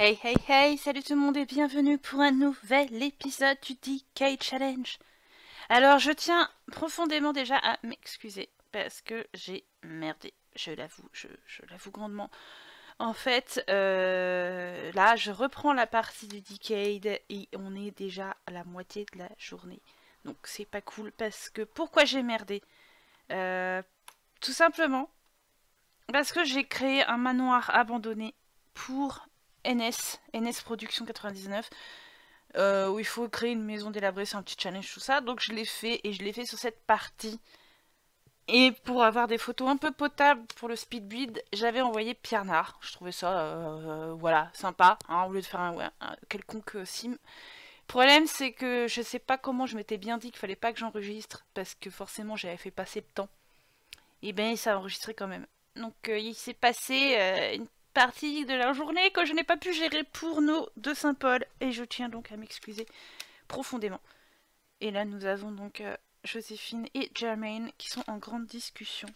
Hey hey hey, salut tout le monde et bienvenue pour un nouvel épisode du Decade Challenge. Alors je tiens profondément déjà à m'excuser parce que j'ai merdé, je l'avoue, je l'avoue grandement. En fait, là je reprends la partie du Decade et on est déjà à la moitié de la journée. Donc c'est pas cool parce que pourquoi j'ai merdé? Tout simplement parce que j'ai créé un manoir abandonné pour NS Production 99, où il faut créer une maison délabrée, c'est un petit challenge, tout ça. Donc je l'ai fait, et je l'ai fait sur cette partie. Et pour avoir des photos un peu potables pour le speed build, j'avais envoyé Pierre Nard. Je trouvais ça, voilà, sympa, hein, au lieu de faire un quelconque sim. Le problème, c'est que je sais pas comment, je m'étais bien dit qu'il fallait pas que j'enregistre, parce que forcément j'avais fait passer le temps. Et bien ça a enregistré quand même. Donc il s'est passé une partie de la journée que je n'ai pas pu gérer pour nous de Saint Paul et je tiens donc à m'excuser profondément. Et là nous avons donc Joséphine et Germaine qui sont en grande discussion.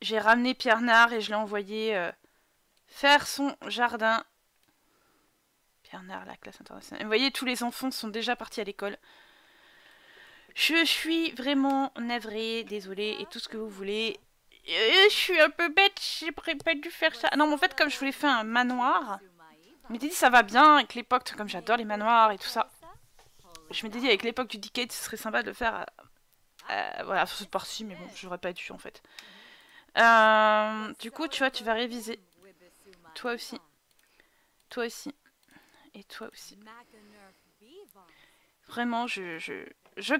J'ai ramené Pierre Nard et je l'ai envoyé faire son jardin. Pierre Nard, la classe internationale. Et vous voyez, tous les enfants sont déjà partis à l'école. Je suis vraiment navrée, désolée et tout ce que vous voulez. Je suis un peu bête, j'ai pas dû faire ça. Non, mais en fait, comme je voulais faire un manoir, je m'étais dit ça va bien avec l'époque, comme j'adore les manoirs et tout ça. Je m'étais dit avec l'époque du Decade, ce serait sympa de le faire voilà, sur cette partie, mais bon, j'aurais pas dû en fait. Du coup, tu vois, tu vas réviser. Toi aussi. Toi aussi. Et toi aussi. Vraiment, je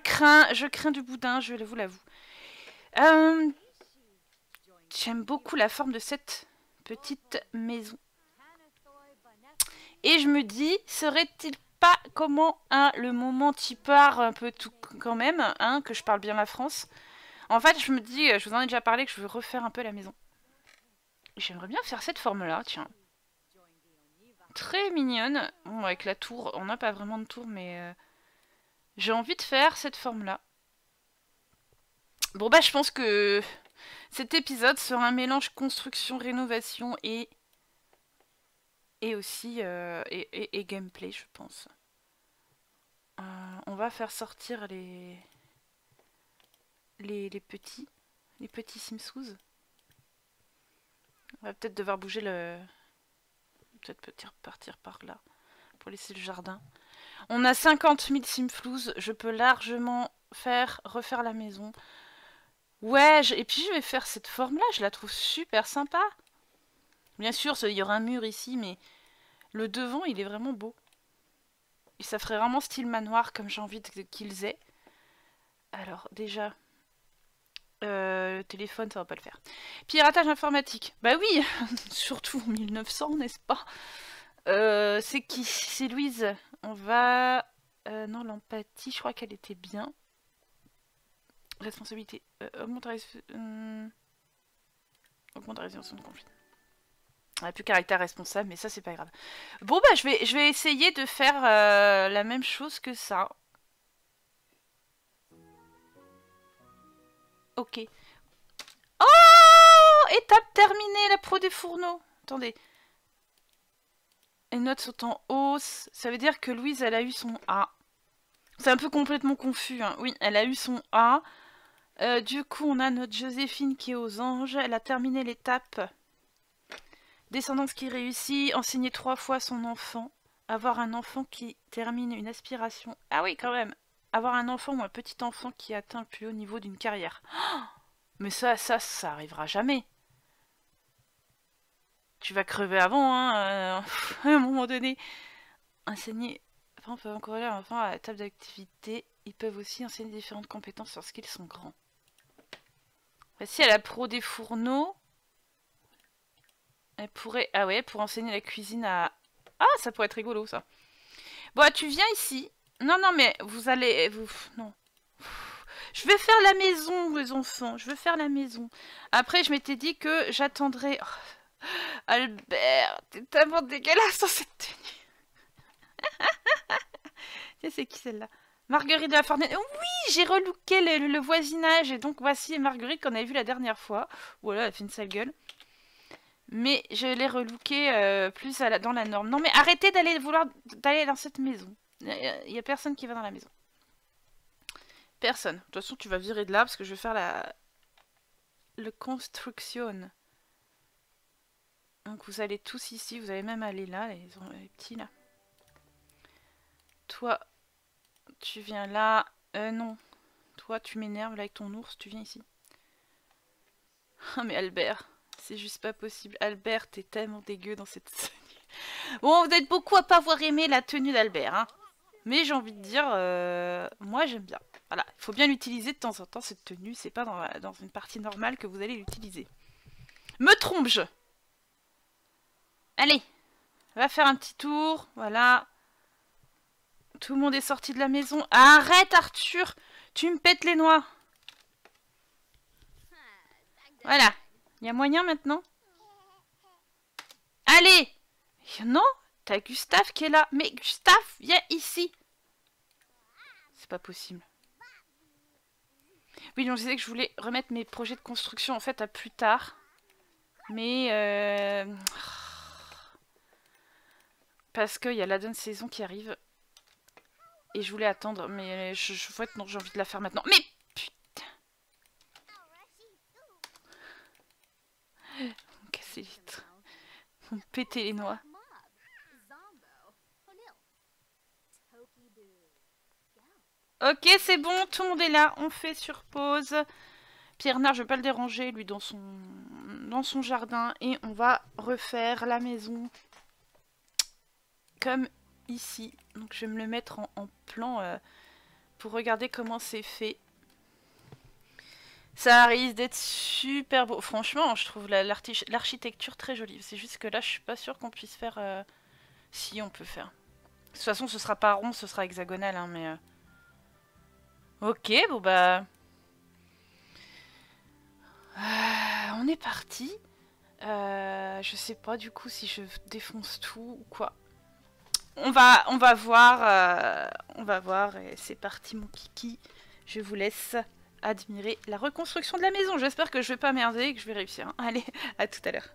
crains du boudin, je vous l'avoue. J'aime beaucoup la forme de cette petite maison. Et je me dis, serait-il pas comment hein, le moment t'y part un peu tout quand même, hein, que je parle bien la France. En fait, je me dis, je vous en ai déjà parlé, que je veux refaire un peu la maison. J'aimerais bien faire cette forme-là, tiens. Très mignonne. Bon, avec la tour, on n'a pas vraiment de tour, mais j'ai envie de faire cette forme-là. Bon, bah, je pense que cet épisode sera un mélange construction, rénovation et aussi et gameplay, je pense. On va faire sortir les petits Simsous. On va peut-être devoir bouger le... Peut-être partir par là pour laisser le jardin. On a 50 000 Simflouzes. Je peux largement refaire la maison. Ouais, et puis je vais faire cette forme-là, je la trouve super sympa. Bien sûr, il y aura un mur ici, mais le devant, il est vraiment beau. Et ça ferait vraiment style manoir, comme j'ai envie qu'ils aient. Alors, déjà, le téléphone, ça va pas le faire. Piratage informatique. Bah oui, surtout en 1900, n'est-ce pas? C'est qui? C'est Louise. On va... non, l'empathie, je crois qu'elle était bien. Responsabilité. Augmente la résolution de conflit. On n'a plus caractère responsable, mais ça c'est pas grave. Bon bah je vais essayer de faire la même chose que ça. Ok. Oh! Étape terminée, la pro des fourneaux. Attendez. Les notes sont en hausse. Ça veut dire que Louise, elle a eu son A. C'est un peu complètement confus, hein. Oui, elle a eu son A. Du coup, on a notre Joséphine qui est aux anges. Elle a terminé l'étape. Descendance qui réussit. Enseigner 3 fois son enfant. Avoir un enfant qui termine une aspiration. Ah oui, quand même. Avoir un enfant ou un petit enfant qui atteint le plus haut niveau d'une carrière. Oh, mais ça arrivera jamais. Tu vas crever avant, hein. À un moment donné. Enseigner... Enfin, on peut encourager un enfant à la table d'activité. Ils peuvent aussi enseigner différentes compétences lorsqu'ils sont grands. Voici à la pro des fourneaux. Elle pourrait... Ah ouais, pour enseigner la cuisine à... Ah, ça pourrait être rigolo, ça. Bon, tu viens ici. Non, non, mais vous allez... Vous... Non. Je vais faire la maison, les enfants. Je veux faire la maison. Après, je m'étais dit que j'attendrais... Oh. Albert, t'es tellement dégueulasse dans cette tenue. Tiens, c'est qui celle-là? Marguerite de la Fortnite. Oui, j'ai relooké le voisinage. Et donc, voici Marguerite qu'on avait vue la dernière fois. Voilà, elle fait une sale gueule. Mais je l'ai relooké plus à la, dans la norme. Non mais arrêtez d'aller vouloir d'aller dans cette maison. Il n'y a personne qui va dans la maison. Personne. De toute façon, tu vas virer de là parce que je vais faire la... Le construction. Donc vous allez tous ici. Vous allez même aller là, les petits là. Toi, tu viens là. Non. Toi, tu m'énerves là avec ton ours. Tu viens ici. Ah mais Albert... C'est juste pas possible. Albert, t'es tellement dégueu dans cette tenue. Bon, vous êtes beaucoup à pas avoir aimé la tenue d'Albert, hein. Mais j'ai envie de dire, moi j'aime bien. Voilà, il faut bien l'utiliser de temps en temps, cette tenue. C'est pas dans, dans une partie normale que vous allez l'utiliser. Me trompe-je? Allez, on va faire un petit tour. Voilà. Tout le monde est sorti de la maison. Arrête, Arthur! Tu me pètes les noix. Voilà. Il y a moyen maintenant? Allez! Non! T'as Gustave qui est là. Mais Gustave, viens ici! C'est pas possible. Oui, donc je disais que je voulais remettre mes projets de construction en fait à plus tard. Mais... Parce qu'il y a la donne saison qui arrive. Et je voulais attendre. Mais je vois que non, j'ai envie de la faire maintenant. Mais... On casse les vitres. On pétait les noix. Ok, c'est bon, tout le monde est là. On fait sur pause. Pierre Nard, je vais pas le déranger, lui, dans son jardin. Et on va refaire la maison. Comme ici. Donc je vais me le mettre en plan pour regarder comment c'est fait. Ça risque d'être super beau. Franchement, je trouve l'architecture très jolie. C'est juste que là, je suis pas sûre qu'on puisse faire... Si, on peut faire. De toute façon, ce sera pas rond, ce sera hexagonal, hein, mais... Ok, bon bah... on est parti. Je sais pas du coup si je défonce tout ou quoi. On va voir. On va voir. Et c'est parti, mon kiki. Je vous laisse... admirer la reconstruction de la maison. J'espère que je vais pas merder et que je vais réussir. Hein. Allez, à tout à l'heure.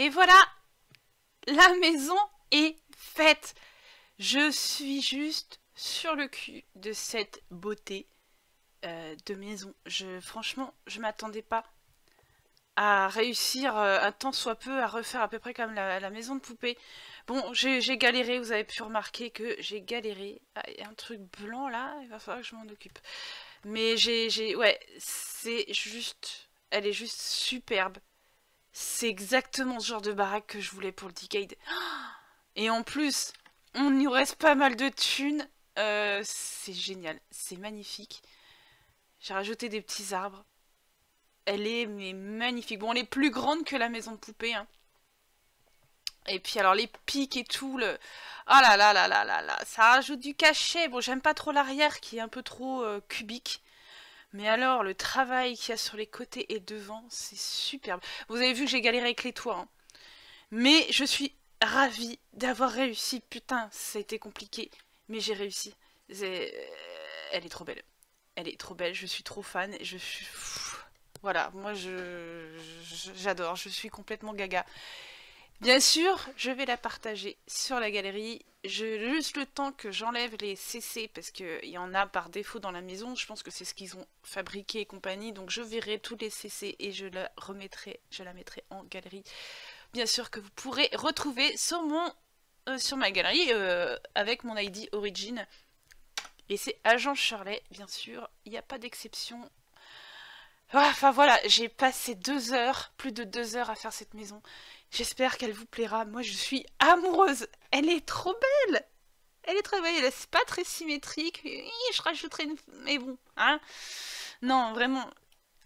Et voilà, la maison est faite. Je suis juste sur le cul de cette beauté de maison. Franchement, je m'attendais pas à réussir un tant soit peu à refaire à peu près comme la maison de poupée. Bon, j'ai galéré, vous avez pu remarquer que j'ai galéré. Ah, y a un truc blanc là, il va falloir que je m'en occupe. Mais ouais, c'est juste, elle est juste superbe. C'est exactement ce genre de baraque que je voulais pour le Decade. Et en plus, on nous reste pas mal de thunes. C'est génial, c'est magnifique. J'ai rajouté des petits arbres. Elle est mais magnifique. Bon, elle est plus grande que la maison de poupée, hein. Et puis alors les pics et tout, le... Ah là là là là là là, ça rajoute du cachet. Bon, j'aime pas trop l'arrière qui est un peu trop cubique. Mais alors, le travail qu'il y a sur les côtés et devant, c'est superbe. Vous avez vu que j'ai galéré avec les toits, hein. Mais je suis ravie d'avoir réussi. Putain, ça a été compliqué, mais j'ai réussi. Elle est trop belle. Elle est trop belle, je suis trop fan. Je suis... Voilà, moi, j'adore. Je suis complètement gaga. Bien sûr, je vais la partager sur la galerie. Juste le temps que j'enlève les CC, parce qu'il y en a par défaut dans la maison, je pense que c'est ce qu'ils ont fabriqué et compagnie, donc je verrai tous les CC et je la remettrai, je la mettrai en galerie. Bien sûr que vous pourrez retrouver sur ma galerie avec mon ID Origin, et c'est Agent Shirley, bien sûr, il n'y a pas d'exception. Enfin voilà, j'ai passé 2 heures, plus de 2 heures à faire cette maison. J'espère qu'elle vous plaira. Moi, je suis amoureuse. Elle est trop belle. Elle est très belle. Elle n'est pas très symétrique. Je rajouterai une... Mais bon, hein. Non, vraiment.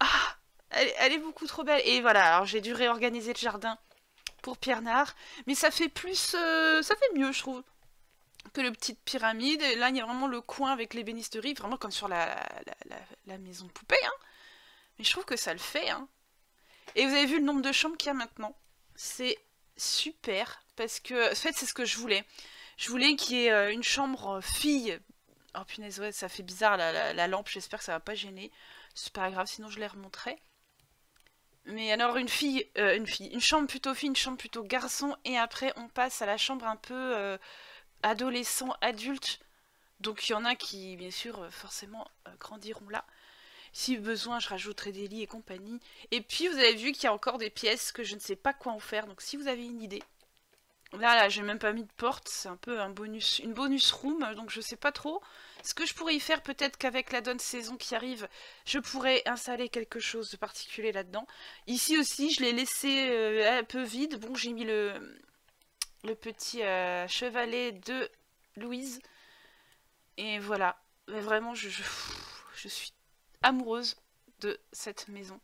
Ah, elle est beaucoup trop belle. Et voilà, alors j'ai dû réorganiser le jardin pour Pierre Nard. Mais ça fait plus... ça fait mieux, je trouve, que le petite pyramide. Et là, il y a vraiment le coin avec l'ébénisterie. Vraiment comme sur la maison de poupée, hein. Mais je trouve que ça le fait, hein. Et vous avez vu le nombre de chambres qu'il y a maintenant. C'est super, parce que... En fait, c'est ce que je voulais. Je voulais qu'il y ait une chambre fille. Oh punaise, ouais, ça fait bizarre la lampe. J'espère que ça va pas gêner. C'est pas grave, sinon je les remonterai. Mais alors, une chambre plutôt fille, une chambre plutôt garçon. Et après, on passe à la chambre un peu adolescent, adulte. Donc, il y en a qui, bien sûr, forcément, grandiront là. Si besoin, je rajouterai des lits et compagnie. Et puis, vous avez vu qu'il y a encore des pièces que je ne sais pas quoi en faire. Donc, si vous avez une idée... Là, j'ai même pas mis de porte. C'est un peu un bonus, une bonus room. Donc, je ne sais pas trop ce que je pourrais y faire. Peut-être qu'avec la donne saison qui arrive, je pourrais installer quelque chose de particulier là-dedans. Ici aussi, je l'ai laissé un peu vide. Bon, j'ai mis le petit chevalet de Louise. Et voilà. Mais vraiment, je suis... amoureuse de cette maison.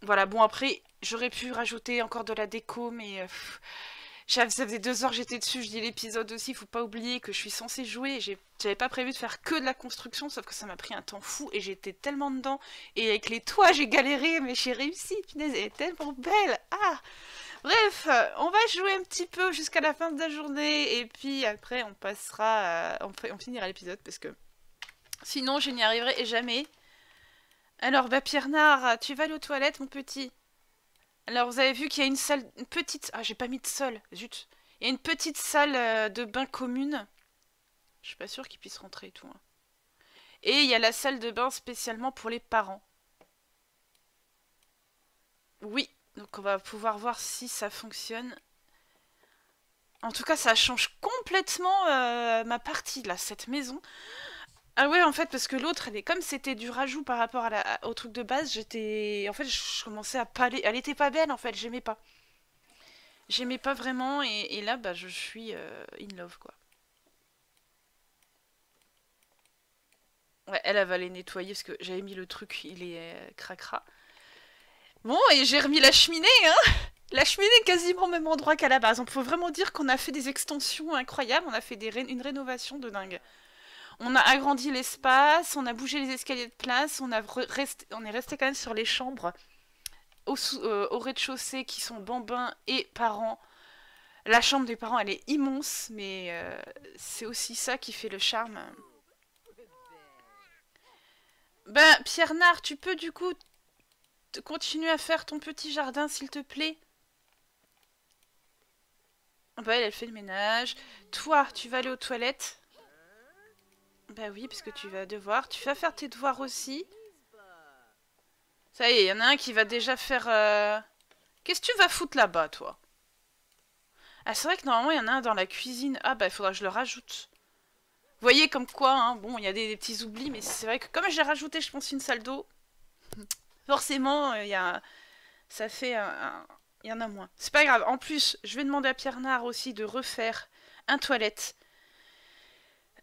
Voilà, bon après, j'aurais pu rajouter encore de la déco, mais ça faisait 2 heures que j'étais dessus, je dis l'épisode aussi, faut pas oublier que je suis censée jouer, j'avais pas prévu de faire que de la construction, sauf que ça m'a pris un temps fou, et j'étais tellement dedans, et avec les toits j'ai galéré, mais j'ai réussi, punaise, elle est tellement belle, ah. Bref, on va jouer un petit peu jusqu'à la fin de la journée, et puis après on passera, on finira l'épisode, parce que sinon, je n'y arriverai jamais. Alors, bah, Pierre Nard, tu vas aller aux toilettes, mon petit. Alors, vous avez vu qu'il y a une salle... Une petite... Ah, j'ai pas mis de sol, zut. Il y a une petite salle de bain commune. Je suis pas sûre qu'ils puissent rentrer et tout, hein. Et il y a la salle de bain spécialement pour les parents. Oui, donc on va pouvoir voir si ça fonctionne. En tout cas, ça change complètement ma partie, là, cette maison. Ah ouais, en fait, parce que l'autre, comme c'était du rajout par rapport au truc de base, j'étais... En fait, je commençais à pas... Elle était pas belle, en fait, j'aimais pas. J'aimais pas vraiment, et là, bah, je suis in love, quoi. Ouais, elle va les nettoyer, parce que j'avais mis le truc, il est cracra. Bon, et j'ai remis la cheminée, hein. La cheminée est quasiment au même endroit qu'à la base. On peut vraiment dire qu'on a fait des extensions incroyables, on a fait une rénovation de dingue. On a agrandi l'espace, on a bougé les escaliers de place, on est resté quand même sur les chambres au rez-de-chaussée qui sont bambins et parents. La chambre des parents, elle est immense, mais c'est aussi ça qui fait le charme. Ben, Pierre Nard, tu peux du coup continue à faire ton petit jardin, s'il te plaît. Bah elle, elle fait le ménage. Toi, tu vas aller aux toilettes. Bah oui, parce que tu vas devoir. Tu vas faire tes devoirs aussi. Ça y est, il y en a un qui va déjà faire... Qu'est-ce que tu vas foutre là-bas, toi? Ah, c'est vrai que normalement, il y en a un dans la cuisine. Ah bah, il faudra que je le rajoute. Vous voyez comme quoi, hein, bon, il y a des petits oublis, mais c'est vrai que comme j'ai rajouté, je pense, une salle d'eau, forcément, il y a... ça fait un... Il y en a moins. C'est pas grave. En plus, je vais demander à Pierre Nard aussi de refaire un toilette.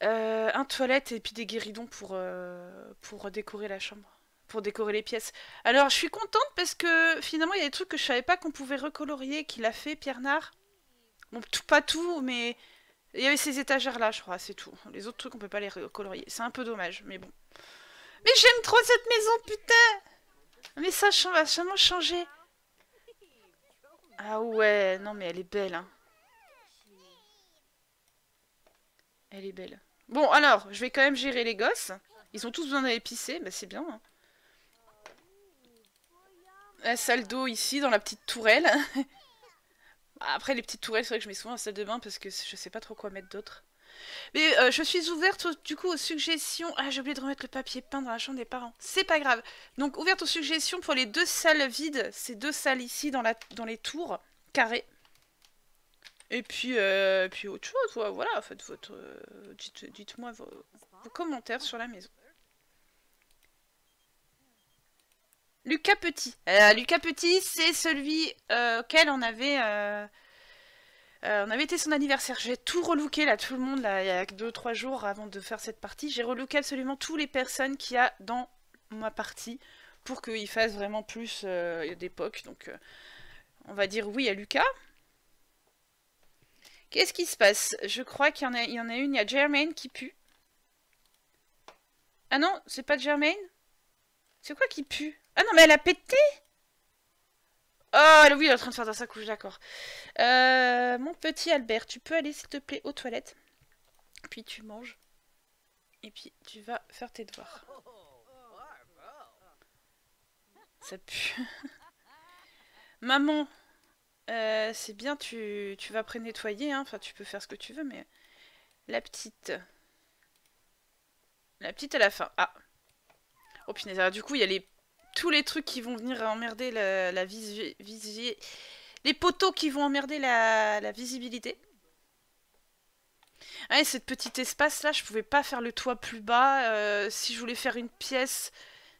Un toilette et puis des guéridons pour décorer la chambre. Pour décorer les pièces. Alors, je suis contente parce que finalement, il y a des trucs que je savais pas qu'on pouvait recolorier qu'il a fait, Pierre Nard. Bon, tout, pas tout, mais il y avait ces étagères-là, je crois, c'est tout. Les autres trucs, on peut pas les recolorier. C'est un peu dommage, mais bon. Mais j'aime trop cette maison, putain! Mais ça va sûrement changer. Ah ouais, non mais elle est belle, hein. Elle est belle. Bon, alors, je vais quand même gérer les gosses. Ils ont tous besoin d'aller pisser, bah c'est bien. Hein. La salle d'eau ici, dans la petite tourelle. Après, les petites tourelles, c'est vrai que je mets souvent la salle de bain parce que je sais pas trop quoi mettre d'autre. Mais je suis ouverte du coup aux suggestions. Ah, j'ai oublié de remettre le papier peint dans la chambre des parents. C'est pas grave. Donc ouverte aux suggestions pour les deux salles vides. Ces deux salles ici dans les tours carrées. Et puis, autre chose. Voilà, faites votre, dites-moi vos commentaires sur la maison. Lucas Petit. Lucas Petit, c'est celui auquel on avait été son anniversaire. J'ai tout relooké là, tout le monde, là, il y a 2-3 jours avant de faire cette partie. J'ai relooké absolument toutes les personnes qu'il y a dans ma partie pour qu'ils fassent vraiment plus d'époque. Donc, on va dire oui à Lucas. Qu'est-ce qui se passe? Je crois qu'il y en a une, il y a Germaine qui pue. Ah non, c'est pas Germaine? C'est quoi qui pue? Ah non, mais elle a pété! Oh, oui, elle est en train de faire dans sa couche, d'accord. Mon petit Albert, tu peux aller, s'il te plaît, aux toilettes. Puis tu manges. Et puis tu vas faire tes devoirs. Ça pue. Maman, c'est bien, tu vas pré-nettoyer. Hein. Enfin, tu peux faire ce que tu veux, mais... La petite à la fin. Ah. Oh, punaise. Alors, du coup, il y a les... Tous les trucs qui vont venir emmerder la visibilité. Les poteaux qui vont emmerder la visibilité. Ah, et ce petit espace-là, je pouvais pas faire le toit plus bas. Si je voulais faire une pièce,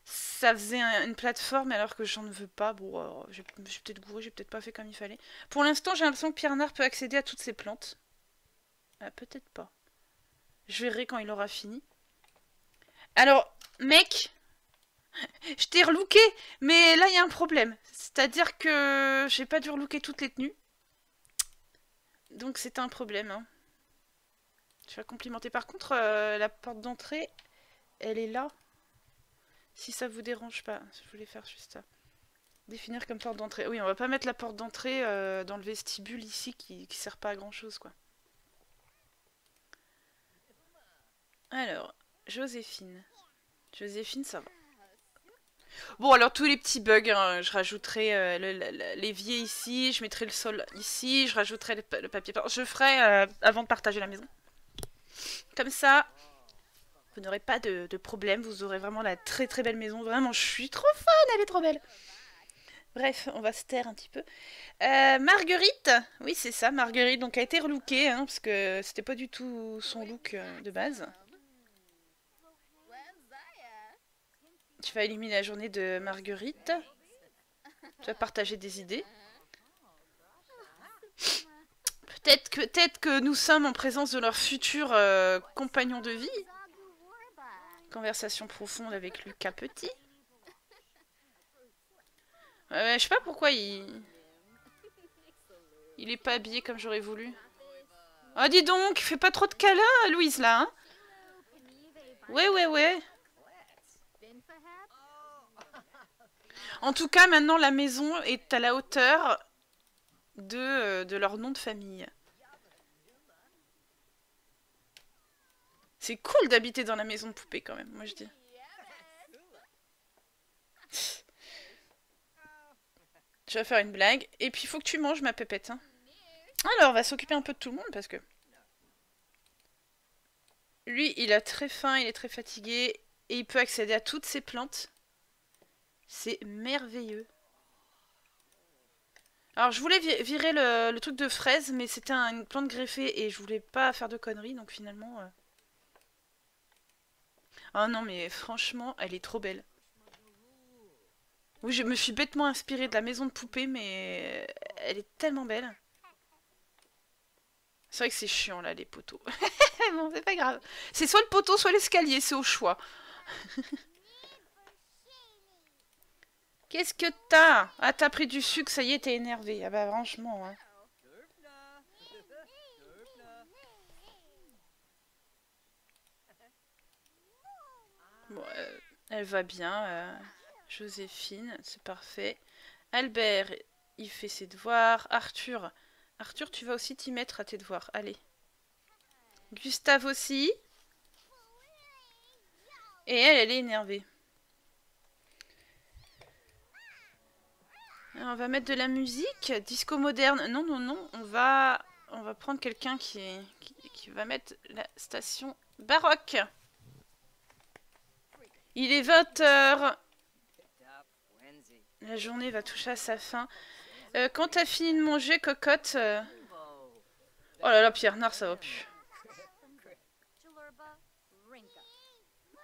ça faisait une plateforme, alors que j'en veux pas. Bon, j'ai peut-être gouré, j'ai peut-être pas fait comme il fallait. Pour l'instant, j'ai l'impression que Pierre Nard peut accéder à toutes ces plantes. Ah, peut-être pas. Je verrai quand il aura fini. Alors, mec... Je t'ai relooké, mais là il y a un problème. C'est-à-dire que j'ai pas dû relooker toutes les tenues. Donc c'est un problème. Hein. Je vais complimenter. Par contre, la porte d'entrée, elle est là. Si ça vous dérange pas. Je voulais faire juste ça. Définir comme porte d'entrée. Oui, on va pas mettre la porte d'entrée dans le vestibule ici qui sert pas à grand chose, quoi. Alors, Joséphine. Joséphine, ça va. Bon, alors tous les petits bugs, hein, je rajouterai l'évier ici, je mettrai le sol ici, je rajouterai le papier. Je ferai avant de partager la maison. Comme ça, vous n'aurez pas de problème, vous aurez vraiment la très très belle maison. Vraiment, je suis trop fan, elle est trop belle. Bref, on va se taire un petit peu. Marguerite, oui c'est ça, Marguerite, donc a été relookée, hein, parce que c'était pas du tout son look de base. Tu vas éliminer la journée de Marguerite. Tu vas partager des idées. Peut-être que nous sommes en présence de leur futur compagnon de vie. Conversation profonde avec Lucas Petit. Je sais pas pourquoi il est pas habillé comme j'aurais voulu. Ah, dis donc, fais pas trop de câlins à Louise là. Hein, ouais. En tout cas, maintenant, la maison est à la hauteur de leur nom de famille. C'est cool d'habiter dans la maison de poupée, quand même, moi je dis. Je vais faire une blague. Et puis, il faut que tu manges, ma pépette. Hein. Alors, on va s'occuper un peu de tout le monde, parce que... Lui, il a très faim, il est très fatigué. Et il peut accéder à toutes ses plantes. C'est merveilleux. Alors, je voulais virer le truc de fraise, mais c'était une plante greffée et je voulais pas faire de conneries, donc finalement... Oh non, mais franchement, elle est trop belle. Oui, je me suis bêtement inspirée de la maison de poupée, mais elle est tellement belle. C'est vrai que c'est chiant, là, les poteaux. Bon, c'est pas grave. C'est soit le poteau, soit l'escalier, c'est au choix. Qu'est-ce que t'as? Ah, t'as pris du sucre, ça y est, t'es énervé. Ah bah, franchement, hein. Bon, elle va bien, Joséphine, c'est parfait. Albert, il fait ses devoirs. Arthur, tu vas aussi t'y mettre à tes devoirs, allez. Gustave aussi. Et elle, elle est énervée. Alors, on va mettre de la musique, disco moderne. Non, non, non, on va prendre quelqu'un qui va mettre la station baroque. Il est 20 h. La journée va toucher à sa fin. Quand t'as fini de manger, cocotte... Oh là là, Pierre Nard, ça va plus.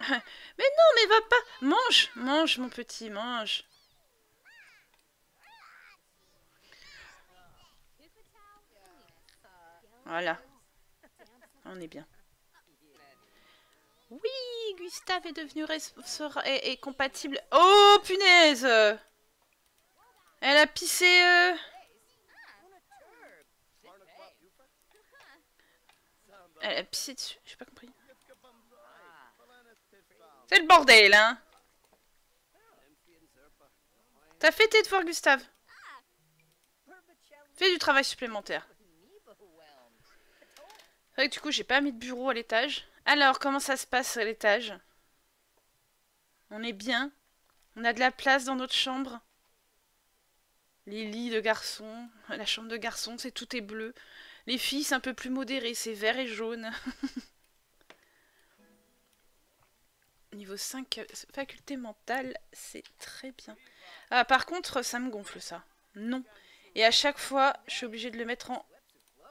Mais non, mais va pas... Mange, mange, mon petit, mange. Voilà. On est bien. Oui, Gustave est devenu compatible. Oh, punaise! Elle a pissé... Elle a pissé dessus? J'ai pas compris. C'est le bordel, hein! T'as fait tes devoirs, Gustave? Fais du travail supplémentaire. C'est vrai que du coup, j'ai pas mis de bureau à l'étage. Alors, comment ça se passe à l'étage? On est bien. On a de la place dans notre chambre. Les lits de garçons. La chambre de garçons, c'est tout est bleu. Les filles, c'est un peu plus modéré. C'est vert et jaune. Niveau 5, faculté mentale, c'est très bien. Ah, par contre, ça me gonfle, ça. Non. Et à chaque fois, je suis obligée de le mettre en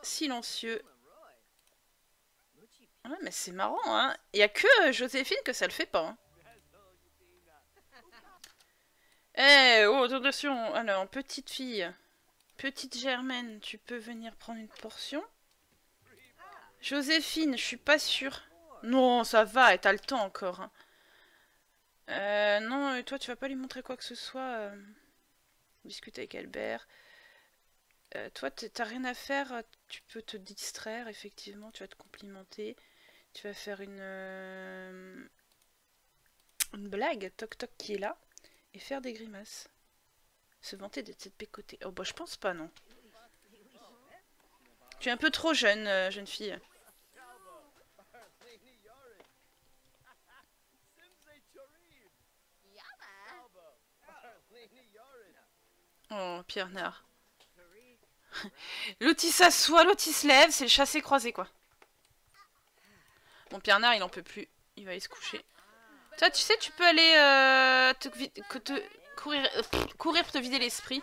silencieux. Ouais, mais c'est marrant, hein. Il n'y a que Joséphine que ça le fait pas. Eh, hein. Hey, oh, attention. Alors, petite fille. Petite Germaine, tu peux venir prendre une portion. Joséphine, je suis pas sûre. Non, ça va, et t'as le temps encore. Hein. Non, toi, tu vas pas lui montrer quoi que ce soit. Discuter avec Albert. Toi, t'as rien à faire, tu peux te distraire, effectivement, tu vas te complimenter. Tu vas faire une blague, toc toc qui est là, et faire des grimaces. Se vanter de cette pécotée. Oh bah je pense pas, non. Tu es un peu trop jeune, jeune fille. Oh, Pierre Nard. L'autre il s'assoit, l'autre il se lève, c'est le chassé croisé quoi. Bon, Pierre Nard il en peut plus, il va aller se coucher. Toi tu sais, tu peux aller courir pour te vider l'esprit.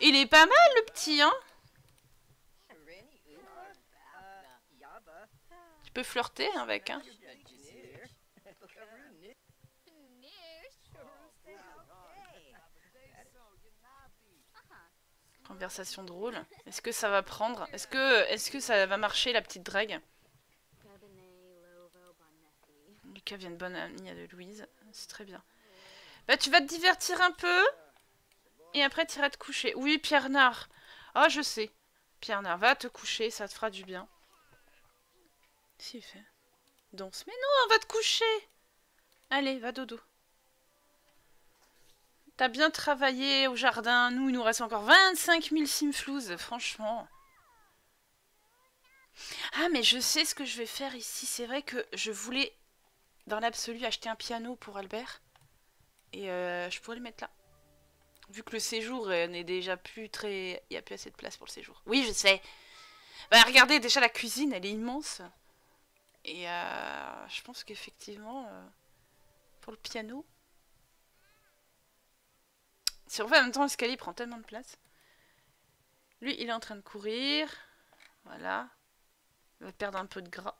Il est pas mal le petit, hein. Tu peux flirter hein, avec hein. Conversation drôle. Est-ce que ça va prendre? Est-ce que ça va marcher la petite drague? Lucas vient de bonne amie de Louise. C'est très bien. Bah tu vas te divertir un peu. Et après tu iras te coucher. Oui Pierre Nard. Ah je sais. Pierre Nard, va te coucher, ça te fera du bien. Qu'est-ce qu'il fait? Danse. Mais non, va te coucher. Allez, va dodo. T'as bien travaillé au jardin. Nous, il nous reste encore 25 000 simflouzes, franchement. Ah, mais je sais ce que je vais faire ici. C'est vrai que je voulais, dans l'absolu, acheter un piano pour Albert. Et je pourrais le mettre là. vu que le séjour n'est déjà plus très... Il n'y a plus assez de place pour le séjour. Oui, je sais. Bah regardez, déjà la cuisine, elle est immense. Et je pense qu'effectivement, pour le piano... Si on fait en même temps, l'escalier prend tellement de place. Lui, il est en train de courir. Voilà. Il va perdre un peu de gras.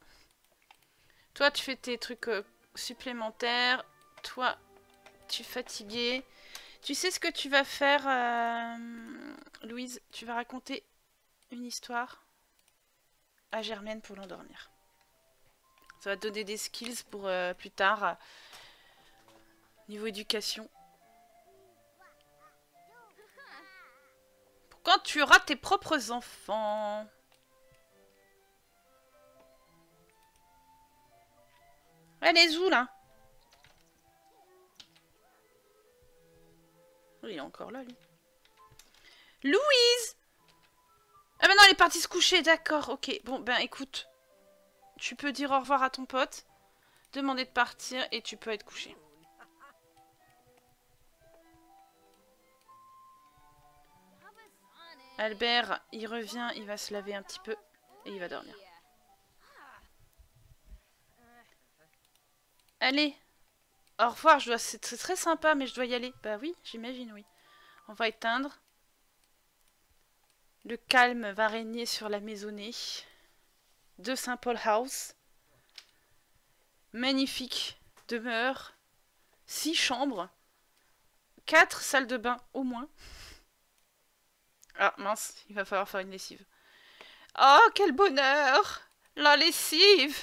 Toi, tu fais tes trucs supplémentaires. Toi, tu es fatigué. Tu sais ce que tu vas faire, Louise? Tu vas raconter une histoire à Germaine pour l'endormir. Ça va te donner des skills pour plus tard. Niveau éducation. Pour quand tu auras tes propres enfants. Allez-y, là. Il est encore là, lui. Louise! Ah ben non, elle est partie se coucher, d'accord, ok. Bon, ben écoute, tu peux dire au revoir à ton pote, demander de partir et tu peux être couché. Albert, il revient, il va se laver un petit peu et il va dormir. Allez, au revoir, c'est très sympa, mais je dois y aller. Bah oui, j'imagine, oui. On va éteindre. Le calme va régner sur la maisonnée de Saint Paul House. Magnifique demeure. 6 chambres. 4 salles de bain, au moins. Ah, mince, il va falloir faire une lessive. Oh, quel bonheur! La lessive!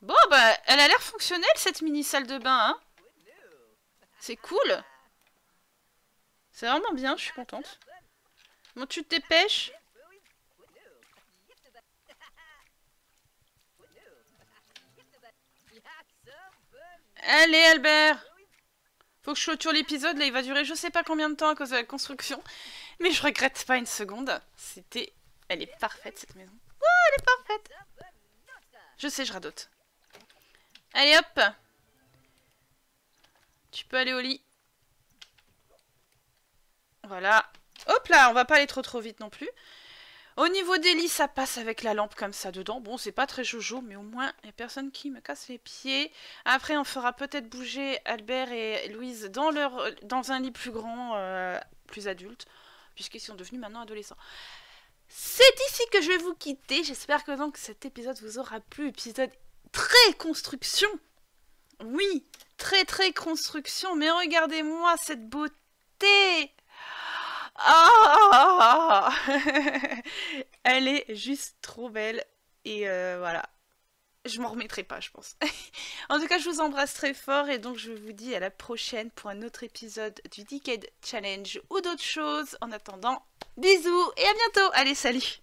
Bon, bah, elle a l'air fonctionnelle, cette mini-salle de bain, hein. C'est cool. C'est vraiment bien, je suis contente. Bon, tu te dépêches. Allez, Albert. Faut que je clôture l'épisode, là, il va durer je sais pas combien de temps à cause de la construction. Mais je regrette pas une seconde. C'était... Elle est parfaite, cette maison. Oh, elle est parfaite. Je sais, je radote. Allez hop! Tu peux aller au lit. Voilà. Hop là, on va pas aller trop vite non plus. Au niveau des lits, ça passe avec la lampe comme ça dedans. Bon, c'est pas très jojo, mais au moins, il n'y a personne qui me casse les pieds. Après, on fera peut-être bouger Albert et Louise dans un lit plus grand, plus adulte, puisqu'ils sont devenus maintenant adolescents. C'est ici que je vais vous quitter. J'espère que donc cet épisode vous aura plu. Épisode très construction. Oui, très construction. Mais regardez-moi cette beauté. Oh, elle est juste trop belle. Et voilà. Je m'en remettrai pas, je pense. En tout cas, je vous embrasse très fort. Et donc, je vous dis à la prochaine pour un autre épisode du Decade Challenge ou d'autres choses. En attendant, bisous et à bientôt. Allez, salut!